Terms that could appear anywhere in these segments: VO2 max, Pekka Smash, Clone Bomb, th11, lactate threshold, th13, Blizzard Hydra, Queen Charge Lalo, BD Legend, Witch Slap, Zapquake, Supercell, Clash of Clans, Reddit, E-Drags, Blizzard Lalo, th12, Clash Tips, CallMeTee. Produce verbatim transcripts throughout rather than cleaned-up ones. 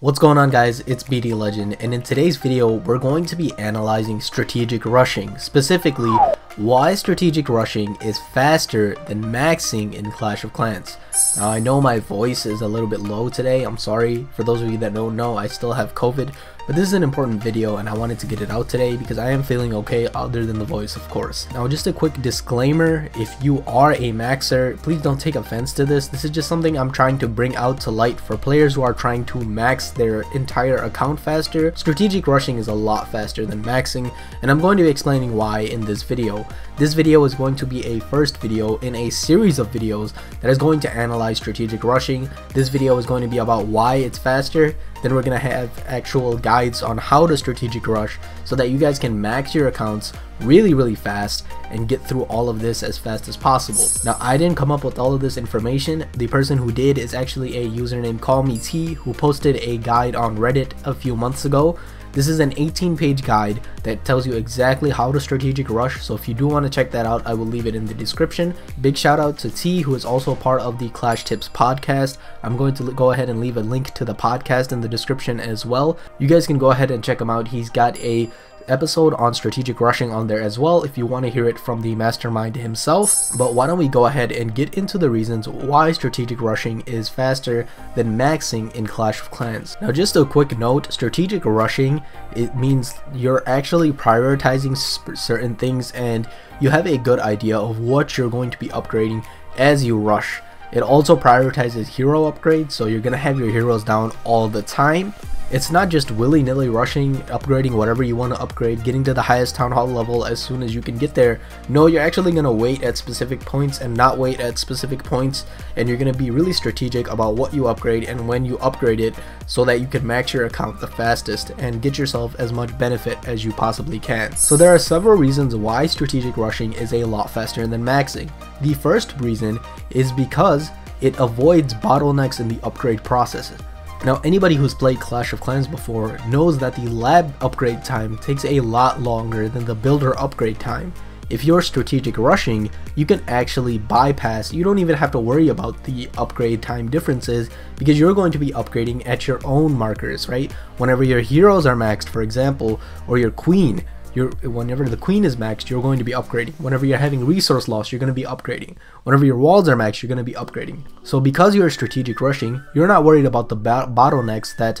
What's going on, guys? It's B D Legend, and in today's video we're going to be analyzing strategic rushing, specifically why strategic rushing is faster than maxing in Clash of Clans. Now I know my voice is a little bit low today, I'm sorry for those of you that don't know, I still have COVID, but this is an important video and I wanted to get it out today because I am feeling okay other than the voice, of course. Now just a quick disclaimer, if you are a maxer, please don't take offense to this, this is just something I'm trying to bring out to light for players who are trying to max their entire account faster. Strategic rushing is a lot faster than maxing, and I'm going to be explaining why in this video. This video is going to be a first video in a series of videos that is going to analyze strategic rushing. This video is going to be about why it's faster, then we're going to have actual guides on how to strategic rush so that you guys can max your accounts really really fast and get through all of this as fast as possible. Now I didn't come up with all of this information, the person who did is actually a user named CallMeTee who posted a guide on Reddit a few months ago. This is an eighteen page guide that tells you exactly how to strategic rush, so if you do want to check that out, I will leave it in the description. Big shout out to T, who is also part of the Clash Tips podcast. I'm going to go ahead and leave a link to the podcast in the description as well. You guys can go ahead and check him out. He's got a episode on strategic rushing on there as well if you want to hear it from the mastermind himself. But why don't we go ahead and get into the reasons why strategic rushing is faster than maxing in Clash of Clans. Now just a quick note, strategic rushing, it means you're actually prioritizing certain things and you have a good idea of what you're going to be upgrading as you rush. It also prioritizes hero upgrades, so you're gonna have your heroes down all the time. It's not just willy-nilly rushing, upgrading whatever you want to upgrade, getting to the highest town hall level as soon as you can get there. No, you're actually going to wait at specific points and not wait at specific points, and you're going to be really strategic about what you upgrade and when you upgrade it so that you can max your account the fastest and get yourself as much benefit as you possibly can. So there are several reasons why strategic rushing is a lot faster than maxing. The first reason is because it avoids bottlenecks in the upgrade process. Now anybody who's played Clash of Clans before knows that the lab upgrade time takes a lot longer than the builder upgrade time. If you're strategic rushing, you can actually bypass, you don't even have to worry about the upgrade time differences because you're going to be upgrading at your own markers, right? Whenever your heroes are maxed, for example, or your queen, You're, whenever the queen is maxed, you're going to be upgrading. Whenever you're having resource loss, you're going to be upgrading. Whenever your walls are maxed, you're going to be upgrading. So because you're strategic rushing, you're not worried about the bottlenecks that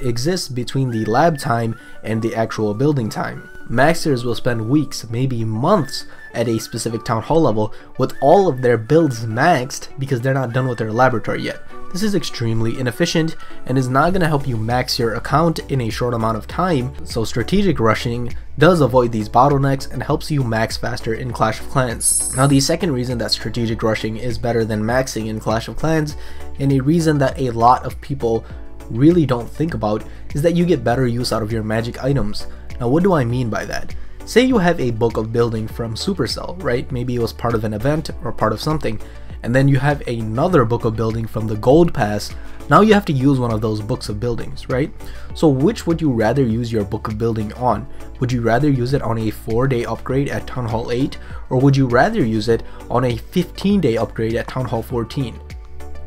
exist between the lab time and the actual building time. Maxers will spend weeks, maybe months, at a specific town hall level with all of their builds maxed because they're not done with their laboratory yet. This is extremely inefficient and is not going to help you max your account in a short amount of time, so strategic rushing does avoid these bottlenecks and helps you max faster in Clash of Clans. Now the second reason that strategic rushing is better than maxing in Clash of Clans, and a reason that a lot of people really don't think about, is that you get better use out of your magic items. Now what do I mean by that? Say you have a book of building from Supercell, right? Maybe it was part of an event or part of something. And then you have another book of building from the gold pass. Now you have to use one of those books of buildings, right? So which would you rather use your book of building on? Would you rather use it on a four day upgrade at Town Hall eight? Or would you rather use it on a fifteen day upgrade at Town Hall fourteen?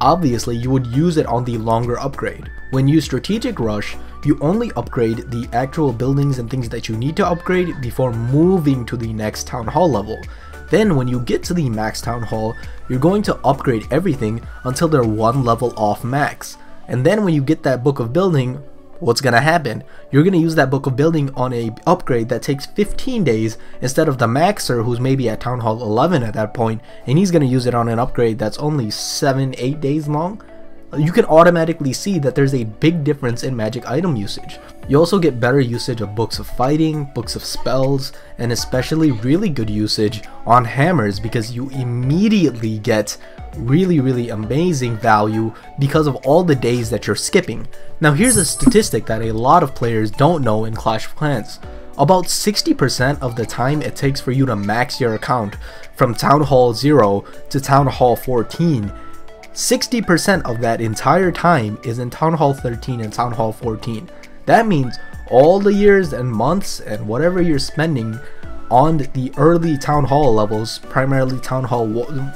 Obviously, you would use it on the longer upgrade. When you strategic rush, you only upgrade the actual buildings and things that you need to upgrade before moving to the next town hall level. Then when you get to the max town hall, you're going to upgrade everything until they're one level off max. And then when you get that book of building, what's gonna happen? You're gonna use that book of building on a upgrade that takes fifteen days instead of the maxer who's maybe at town hall eleven at that point, and he's gonna use it on an upgrade that's only seven, eight days long. You can automatically see that there's a big difference in magic item usage. You also get better usage of books of fighting, books of spells, and especially really good usage on hammers because you immediately get really really amazing value because of all the days that you're skipping. Now here's a statistic that a lot of players don't know in Clash of Clans. About sixty percent of the time it takes for you to max your account from Town Hall zero to Town Hall fourteen, sixty percent of that entire time is in Town Hall thirteen and Town Hall fourteen. That means all the years and months and whatever you're spending on the early Town Hall levels, primarily Town Hall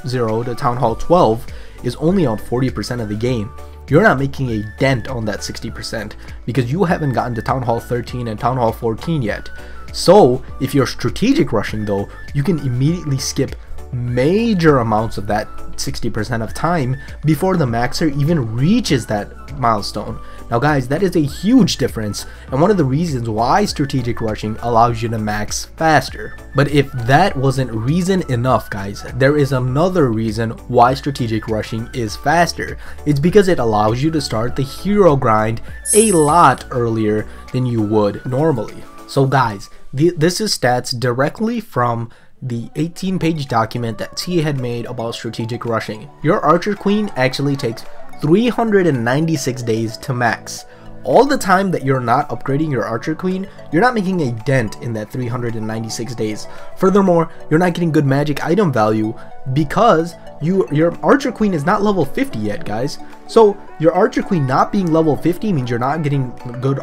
zero to Town Hall twelve, is only on forty percent of the game. you're not making a dent on that sixty percent because you haven't gotten to Town Hall thirteen and Town Hall fourteen yet. So if you're strategic rushing though, you can immediately skip major amounts of that sixty percent of time before the maxer even reaches that milestone. Now guys, that is a huge difference and one of the reasons why strategic rushing allows you to max faster. But if that wasn't reason enough guys, there is another reason why strategic rushing is faster. It's because it allows you to start the hero grind a lot earlier than you would normally. So guys, th this is stats directly from the eighteen page document that T had made about strategic rushing. Your Archer Queen actually takes three hundred ninety-six days to max. All the time that you're not upgrading your Archer Queen, you're not making a dent in that three hundred ninety-six days. Furthermore, you're not getting good magic item value because you, your Archer Queen is not level fifty yet, guys. So your Archer Queen not being level fifty means you're not getting good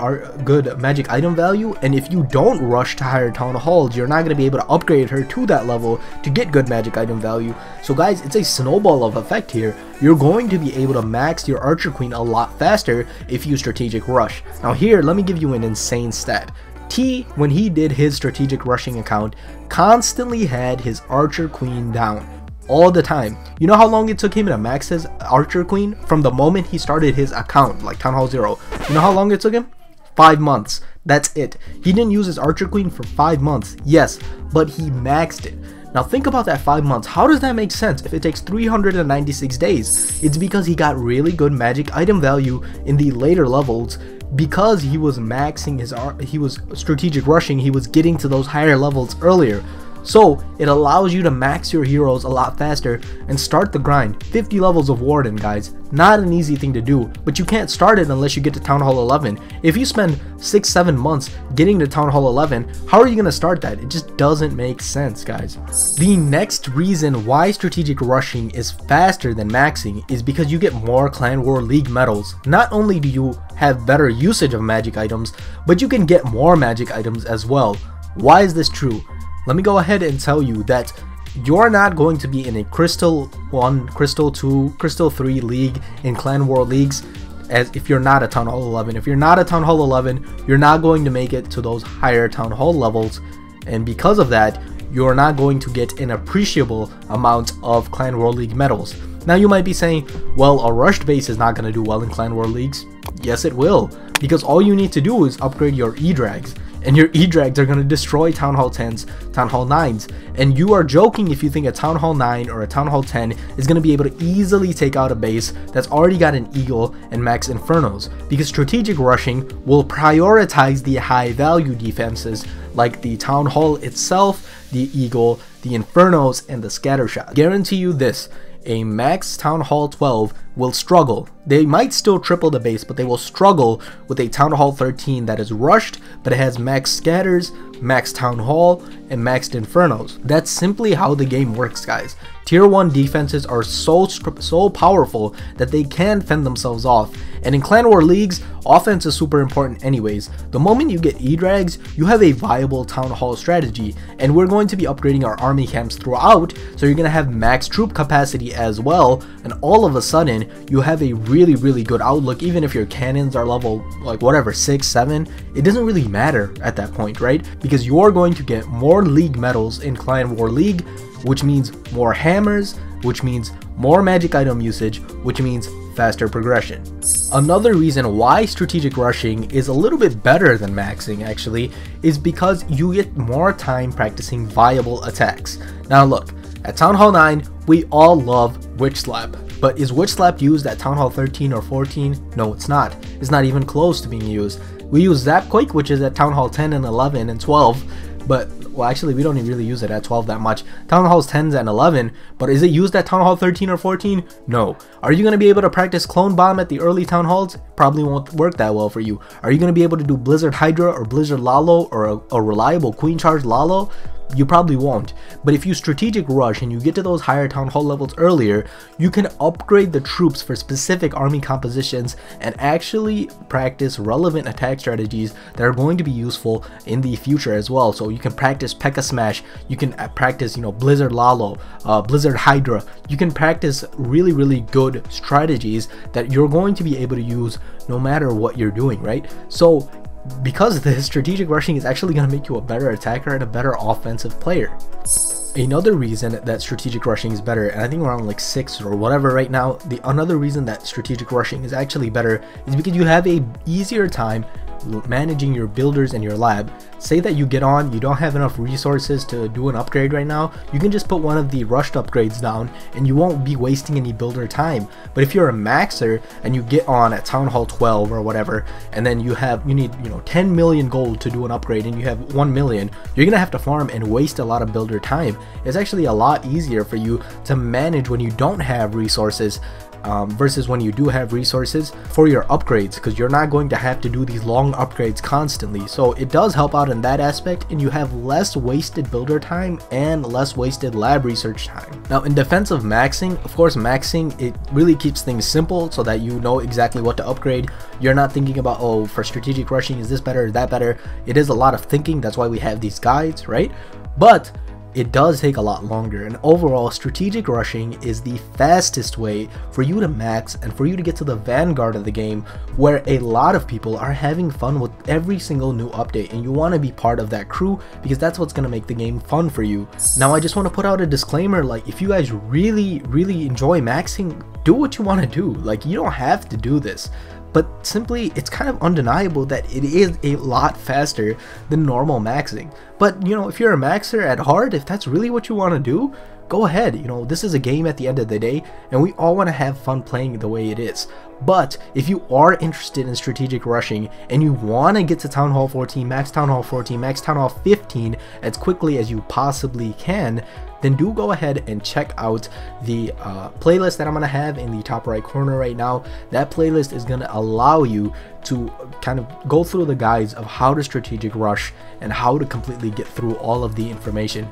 good magic item value, and if you don't rush to higher town halls, you're not going to be able to upgrade her to that level to get good magic item value. So guys, it's a snowball of effect here. You're going to be able to max your Archer Queen a lot faster if you strategic rush. Now here, let me give you an insane stat. T, when he did his strategic rushing account, constantly had his Archer Queen down all the time. You know how long it took him to max his Archer Queen from the moment he started his account, like Town Hall Zero? You know how long it took him? Five months. That's it. He didn't use his Archer Queen for five months, yes, but he maxed it. Now think about that five months. How does that make sense if it takes three hundred ninety-six days? It's because he got really good magic item value in the later levels because he was maxing his ar he was strategic rushing, he was getting to those higher levels earlier. So it allows you to max your heroes a lot faster and start the grind. fifty levels of Warden, guys, not an easy thing to do, but you can't start it unless you get to Town Hall eleven. If you spend six seven months getting to Town Hall eleven, how are you going to start that? It just doesn't make sense, guys. The next reason why strategic rushing is faster than maxing is because you get more Clan War League medals. Not only do you have better usage of magic items, but you can get more magic items as well. Why is this true? Let me go ahead and tell you that you're not going to be in a Crystal one, Crystal two, Crystal three league in Clan War Leagues as if you're not a Town Hall eleven. If you're not a Town Hall eleven, you're not going to make it to those higher Town Hall levels, and because of that, you're not going to get an appreciable amount of Clan War League medals. Now you might be saying, well, a rushed base is not going to do well in Clan War Leagues. Yes, it will, because all you need to do is upgrade your E-Drags, and your E-Drags are going to destroy Town Hall tens, Town Hall nines, and you are joking if you think a Town Hall nine or a Town Hall ten is going to be able to easily take out a base that's already got an Eagle and Max Infernos, because strategic rushing will prioritize the high value defenses like the Town Hall itself, the Eagle, the Infernos, and the Scattershot. Guarantee you this, a max Town Hall twelve will struggle. They might still triple the base, but they will struggle with a Town Hall thirteen that is rushed, but it has max scatters, max Town Hall, and maxed Infernos. That's simply how the game works, guys. Tier one defenses are so so powerful that they can fend themselves off, and in Clan War Leagues, offense is super important anyways. The moment you get E-Drags, you have a viable Town Hall strategy, and we're going to be upgrading our army camps throughout, so you're going to have max troop capacity as well, and all of a sudden, you have a really, really good outlook. Even if your cannons are level, like whatever, six, seven, it doesn't really matter at that point, right? Because you're going to get more league medals in Clan War League, which means more hammers, which means more magic item usage, which means faster progression. Another reason why strategic rushing is a little bit better than maxing actually is because you get more time practicing viable attacks. Now look, at Town Hall nine, we all love Witch Slap. But is Witch Slap used at Town Hall thirteen or fourteen? No, it's not. It's not even close to being used. We use Zapquake, which is at Town Hall ten and eleven and twelve, but well, actually we don't even really use it at twelve that much. Town Halls tens and eleven, but is it used at Town Hall thirteen or fourteen? No. Are you going to be able to practice Clone Bomb at the early Town Halls? Probably won't work that well for you. Are you going to be able to do Blizzard Hydra or Blizzard Lalo or a, a reliable Queen Charge Lalo? You probably won't. But if you strategic rush and you get to those higher Town Hall levels earlier, you can upgrade the troops for specific army compositions and actually practice relevant attack strategies that are going to be useful in the future as well. So you can practice practice Pekka Smash, you can practice, you know, Blizzard Lalo, uh, Blizzard Hydra. You can practice really, really good strategies that you're going to be able to use no matter what you're doing, right? So because the strategic rushing is actually going to make you a better attacker and a better offensive player. Another reason that strategic rushing is better, and I think we're on like six or whatever right now, the another reason that strategic rushing is actually better is because you have a easier time managing your builders and your lab. Say that you get on, you don't have enough resources to do an upgrade right now, you can just put one of the rushed upgrades down and you won't be wasting any builder time. But if you're a maxer and you get on at town hall twelve or whatever, and then you have you need you know ten million gold to do an upgrade and you have one million, you're gonna have to farm and waste a lot of builder time. It's actually a lot easier for you to manage when you don't have resources Um, versus when you do have resources for your upgrades, because you're not going to have to do these long upgrades constantly. So it does help out in that aspect, and you have less wasted builder time and less wasted lab research time. Now in defense of maxing, of course maxing, it really keeps things simple so that you know exactly what to upgrade. You're not thinking about, oh, for strategic rushing is this better or that better. It is a lot of thinking, that's why we have these guides, right? But it does take a lot longer, and overall strategic rushing is the fastest way for you to max and for you to get to the vanguard of the game, where a lot of people are having fun with every single new update, and you want to be part of that crew because that's what's going to make the game fun for you. Now I just want to put out a disclaimer, like if you guys really really enjoy maxing, do what you want to do. Like you don't have to do this, but simply it's kind of undeniable that it is a lot faster than normal maxing. But you know, if you're a maxer at heart, if that's really what you want to do, go ahead. You know, this is a game at the end of the day, and we all want to have fun playing the way it is. But if you are interested in strategic rushing and you want to get to Town Hall fourteen, max Town Hall fourteen, max Town Hall fifteen as quickly as you possibly can, then do go ahead and check out the uh, playlist that I'm going to have in the top right corner right now. That playlist is going to allow you to kind of go through the guides of how to strategic rush and how to completely get through all of the information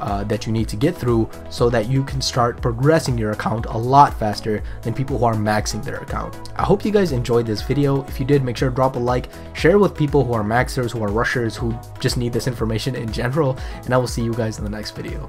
uh, that you need to get through, so that you can start progressing your account a lot faster than people who are maxing their account. I hope you guys enjoyed this video. If you did, make sure to drop a like, share with people who are maxers, who are rushers, who just need this information in general, and I will see you guys in the next video.